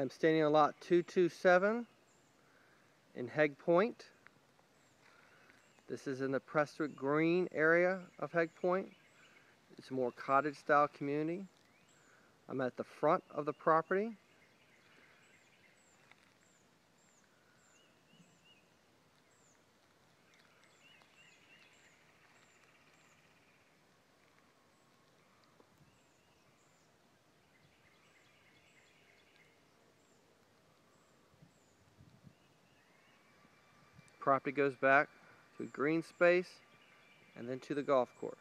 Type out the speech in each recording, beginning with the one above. I'm standing on lot 227 in Haig Point. This is in the Prestwick Green area of Haig Point. It's a more cottage style community. I'm at the front of the property. Property goes back to green space and then to the golf course.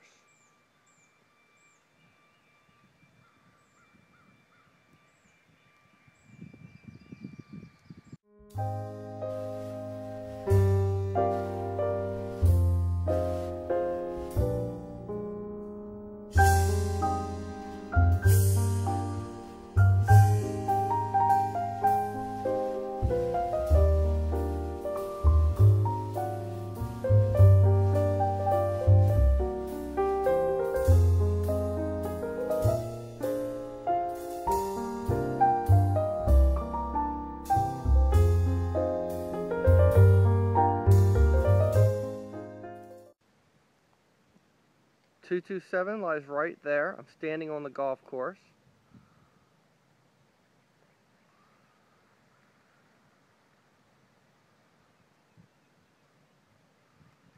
.227 lies right there. I'm standing on the golf course.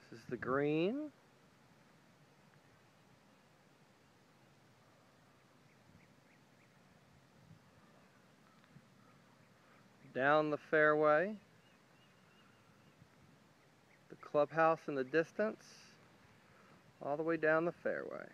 This is the green. Down the fairway. The clubhouse in the distance. All the way down the fairway.